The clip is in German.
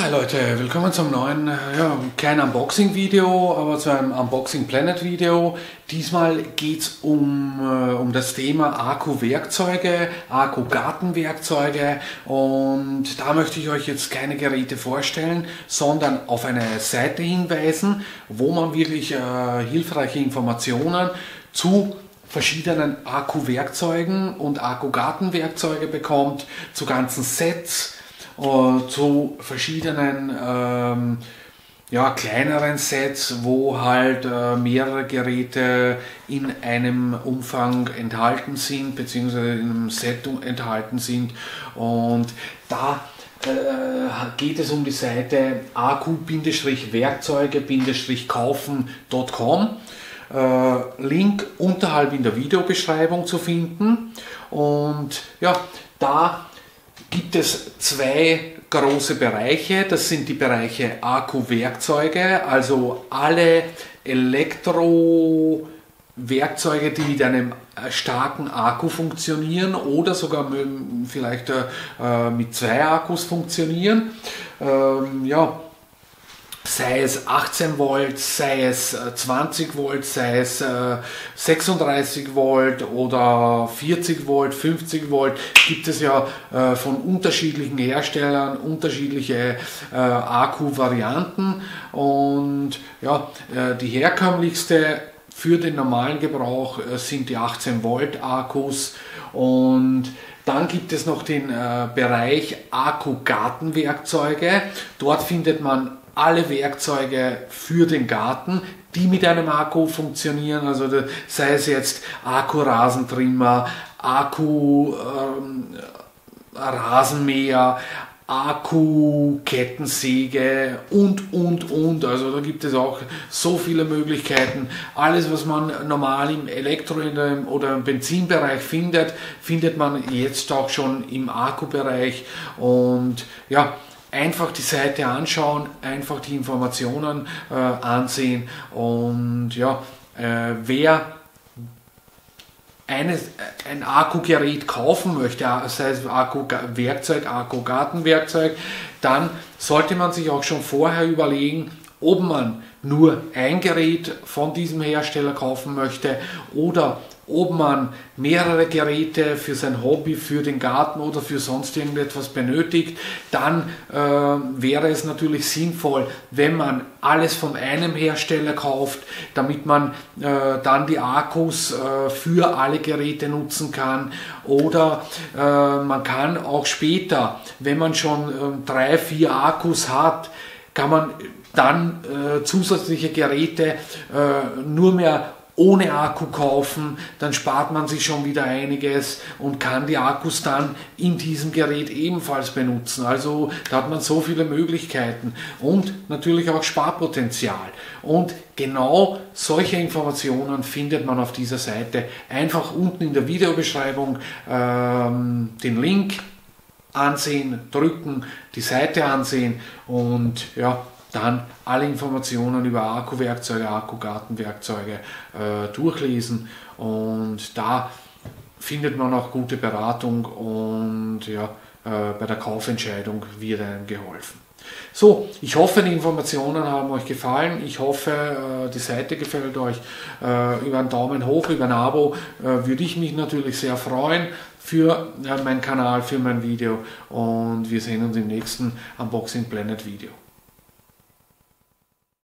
Hi Leute, willkommen zum neuen kleinen Unboxing-Video, aber zu einem Unboxing Planet Video. Diesmal geht es um das Thema Akku-Werkzeuge, Akku-Gartenwerkzeuge, und da möchte ich euch jetzt keine Geräte vorstellen, sondern auf eine Seite hinweisen, wo man wirklich hilfreiche Informationen zu verschiedenen Akku-Werkzeugen und Akku-Gartenwerkzeuge bekommt, zu ganzen Sets, zu verschiedenen kleineren Sets, wo halt mehrere Geräte in einem Umfang enthalten sind, beziehungsweise in einem Set enthalten sind. Und da geht es um die Seite akku-werkzeuge-kaufen.com. Link unterhalb in der Videobeschreibung zu finden. Und ja, da gibt es zwei große Bereiche. Das sind die Bereiche Akku-Werkzeuge, also alle Elektro-Werkzeuge, die mit einem starken Akku funktionieren oder sogar vielleicht mit zwei Akkus funktionieren. Sei es 18 Volt, sei es 20 Volt, sei es 36 Volt oder 40 Volt, 50 Volt, gibt es ja von unterschiedlichen Herstellern unterschiedliche Akku-Varianten. Und ja, die herkömmlichste für den normalen Gebrauch sind die 18 Volt Akkus. Und dann gibt es noch den Bereich Akku-Gartenwerkzeuge. Dort findet man alle Werkzeuge für den Garten, die mit einem Akku funktionieren, also sei es jetzt Akku-Rasentrimmer, Akku-Rasenmäher, Akku-Kettensäge und. Also da gibt es auch so viele Möglichkeiten. Alles, was man normal im Elektro- oder im Benzinbereich findet, findet man jetzt auch schon im Akkubereich. Und ja, einfach die Seite anschauen, einfach die Informationen ansehen. Und ja, wer ein Akkugerät kaufen möchte, sei es Akku-Werkzeug, Akku-Gartenwerkzeug, dann sollte man sich auch schon vorher überlegen, ob man nur ein Gerät von diesem Hersteller kaufen möchte oder ob man mehrere Geräte für sein Hobby, für den Garten oder für sonst irgendetwas benötigt. Dann wäre es natürlich sinnvoll, wenn man alles von einem Hersteller kauft, damit man dann die Akkus für alle Geräte nutzen kann. Oder man kann auch später, wenn man schon 3, 4 Akkus hat, kann man dann zusätzliche Geräte nur mehr ohne Akku kaufen, dann spart man sich schon wieder einiges und kann die Akkus dann in diesem Gerät ebenfalls benutzen. Also da hat man so viele Möglichkeiten und natürlich auch Sparpotenzial. Und genau solche Informationen findet man auf dieser Seite. Einfach unten in der Videobeschreibung den Link ansehen, drücken, die Seite ansehen und ja, dann alle Informationen über Akku-Werkzeuge, Akku-Gartenwerkzeuge durchlesen, und da findet man auch gute Beratung und ja, bei der Kaufentscheidung wird einem geholfen. So, ich hoffe, die Informationen haben euch gefallen. Ich hoffe, die Seite gefällt euch. Über einen Daumen hoch, über ein Abo würde ich mich natürlich sehr freuen für meinen Kanal, für mein Video, und wir sehen uns im nächsten Unboxing Planet Video.